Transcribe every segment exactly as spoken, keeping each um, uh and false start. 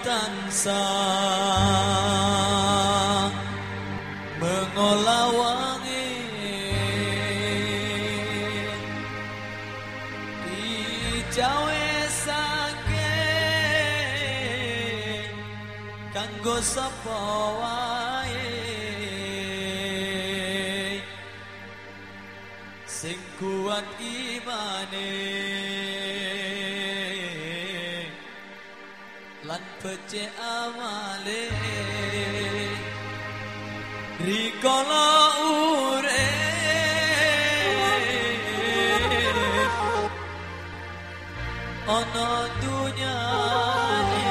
tangsa mengolah wangi di Jawa saking kanggo sapa wae sing kuat imane lan pece amale rikala ure ana dunyane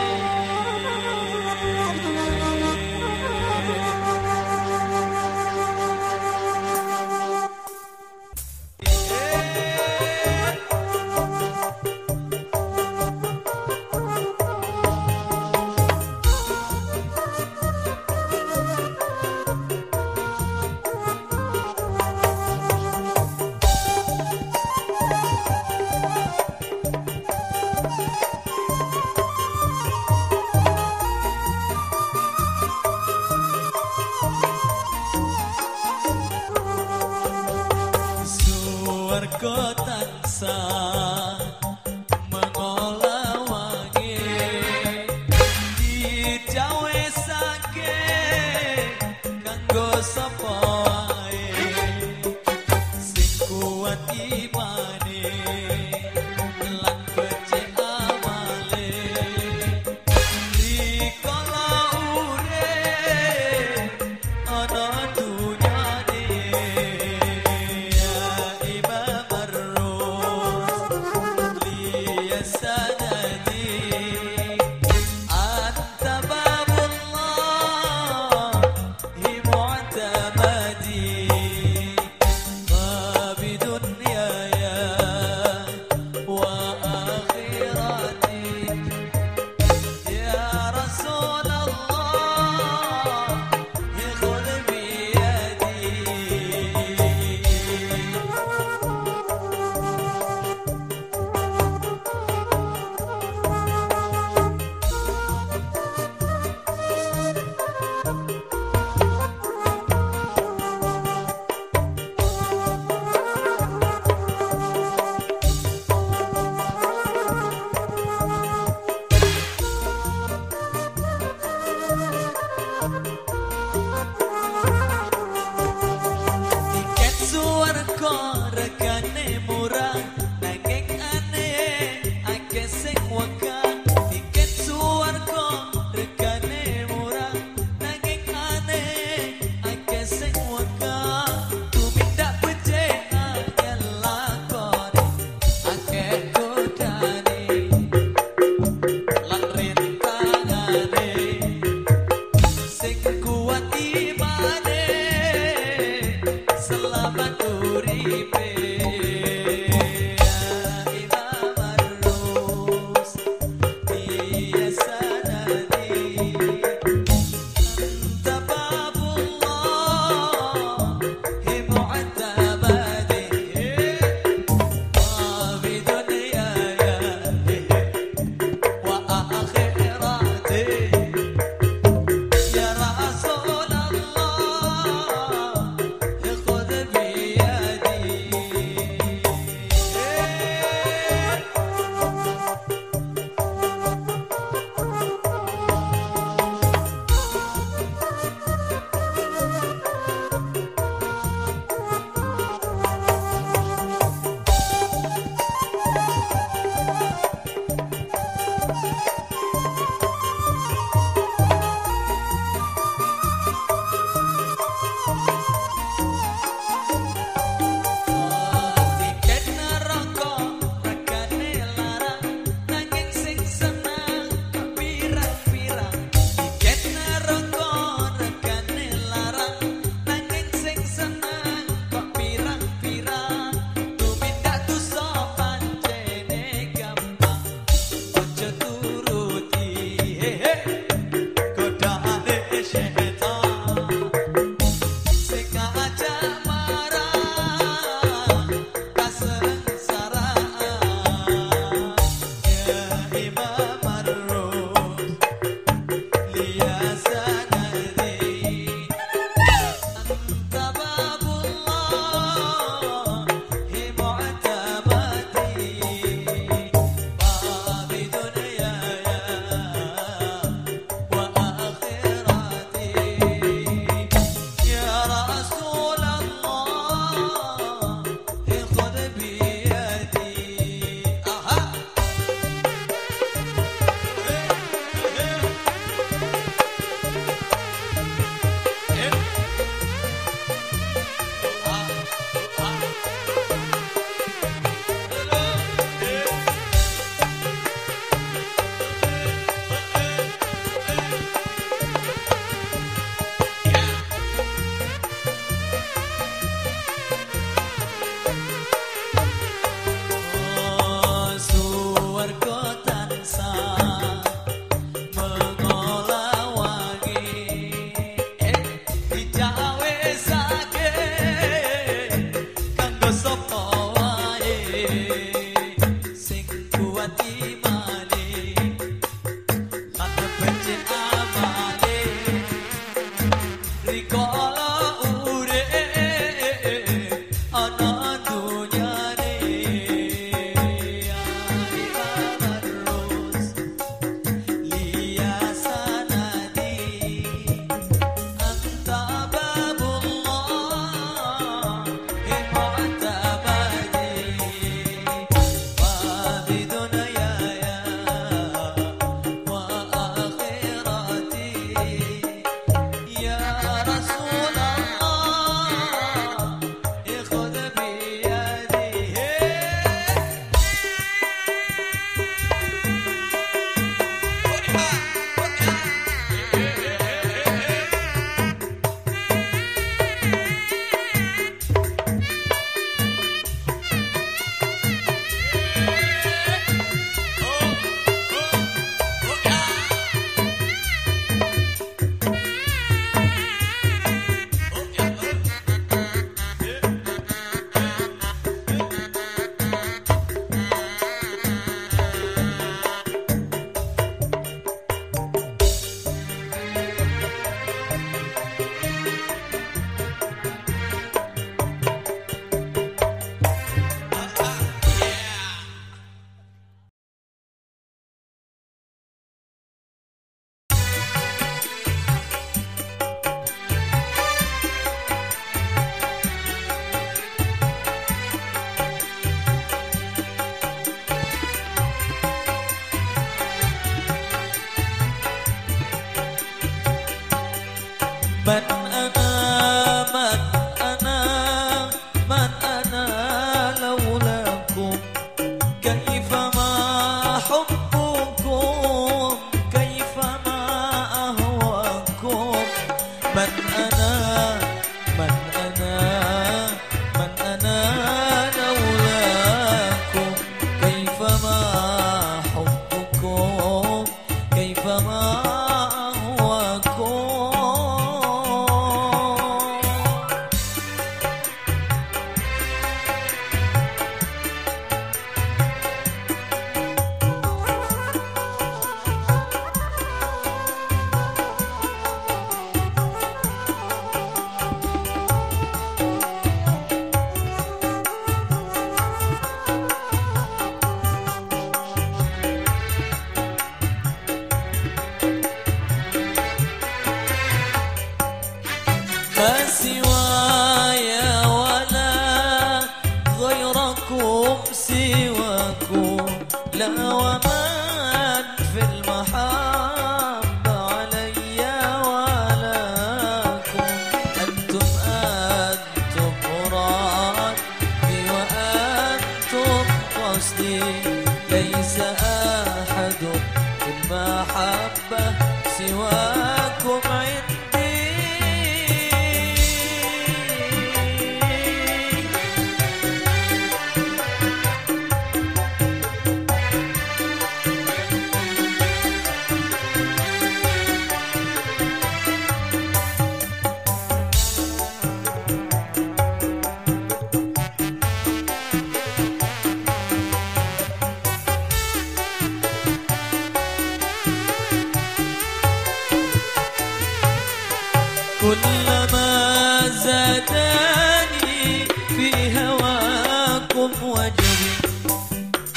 كلما زادني في هواكم وجدي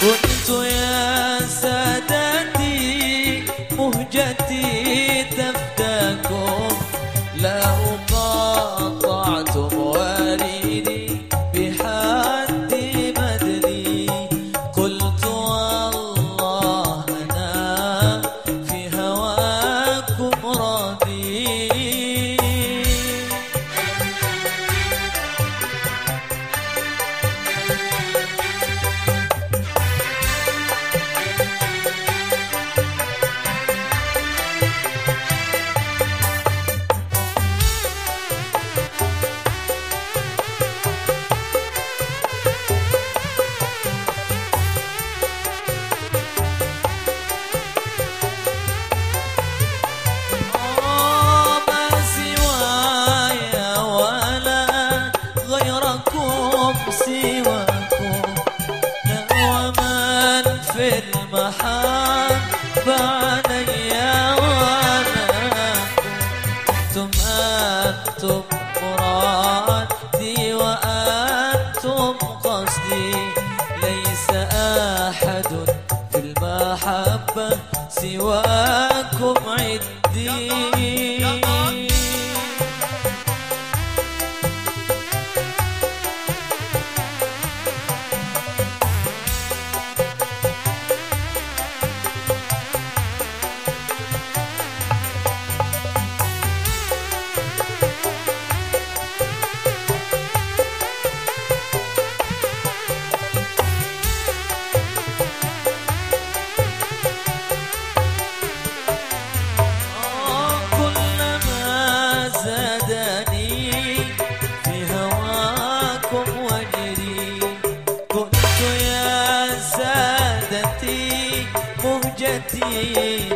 كنت يا سادتي مهجتي تفتكم لا أقاطعتم والدي بحد مدري قلت والله أنا في هواكم راضي سواكم عدي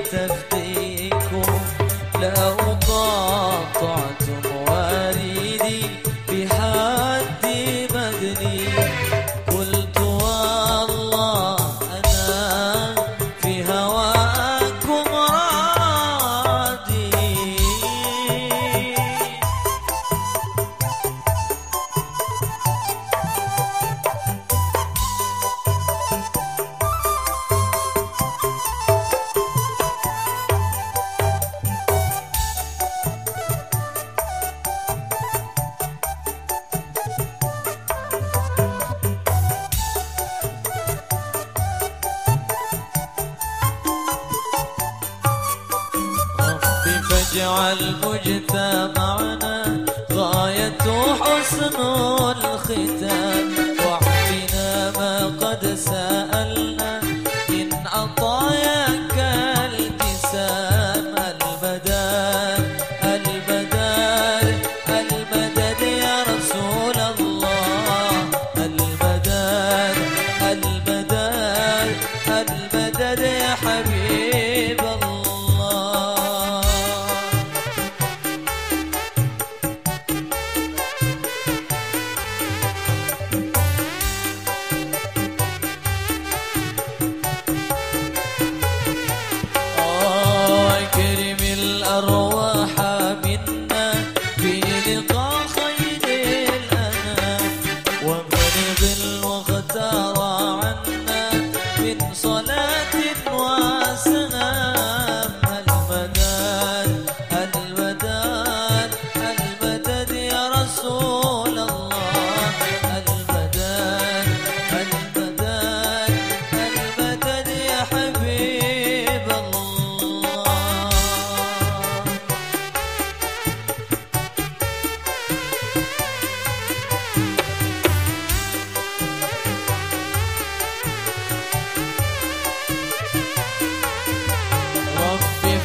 تفتيكم لا أقاطعتم والدي بحد بدني قلت والله أنا في هواكم راضي والمجد معنا غاية حسن الختام، واعطنا ما قد سألنا إن عطاياك الكسام. البدر البدر المدد يا رسول الله، البدر البدر المدد يا حبيب الله.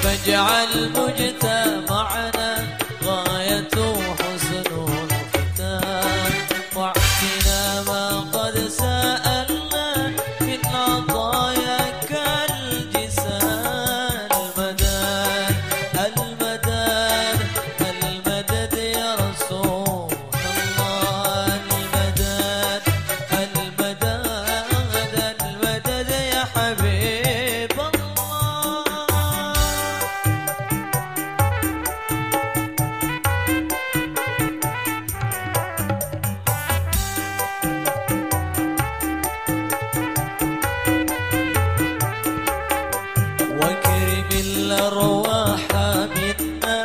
فاجعل مجتمعنا غاية حسن الختام، واعطنا ما قد سألنا من عطاياك الجسام. المدد المدد المدد يا رسول الله، المدد المدد المدد يا حبيب. الأرواح منا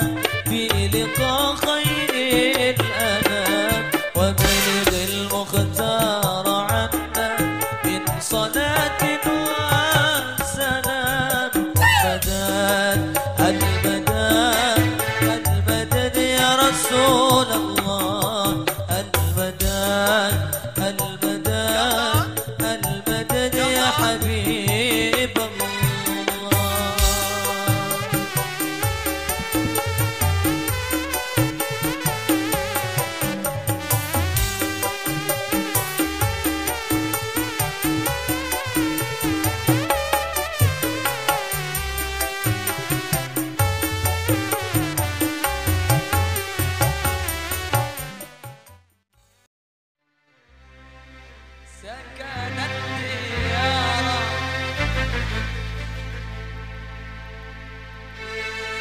في لقاء خير الأنام، وبلغ المختار عنا من صلاة وسلام. المدد المدد المدد يا رسول الله، المدد المدد المدد يا حبيب الله.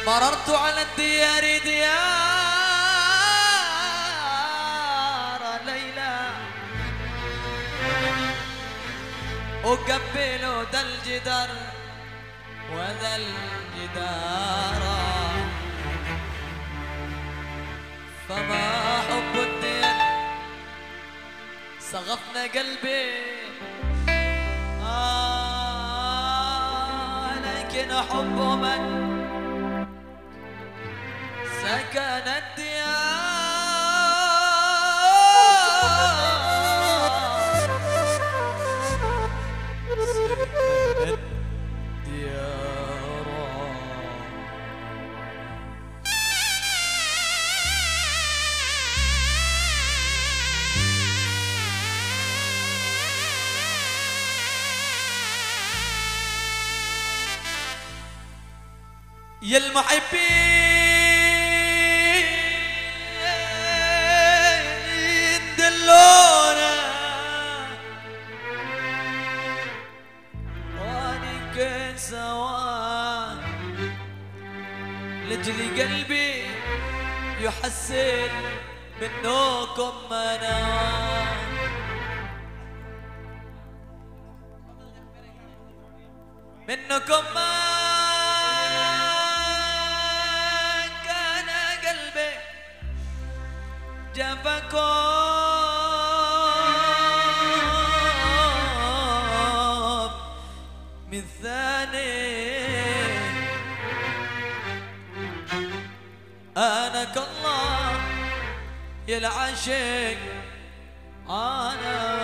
مررت على الديار ديار ليلى، أقبل ذا الجدار وذا الجدار، فما حب الديار صغفنا قلبي. آه لكن حب من سكن الديار، سكن الديار. يا المحبين لجلي قلبي يحسن منكم منام. منكم ما كان قلبي جنبكم من ثاني. أناك الله يا العاشق أنا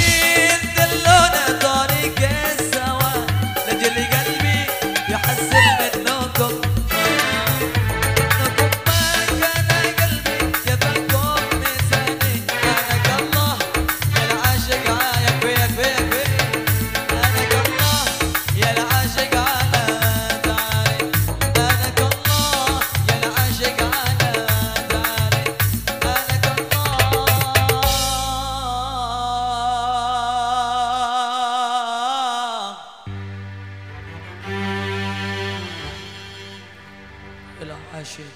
العاشق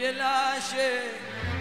يا العاشق.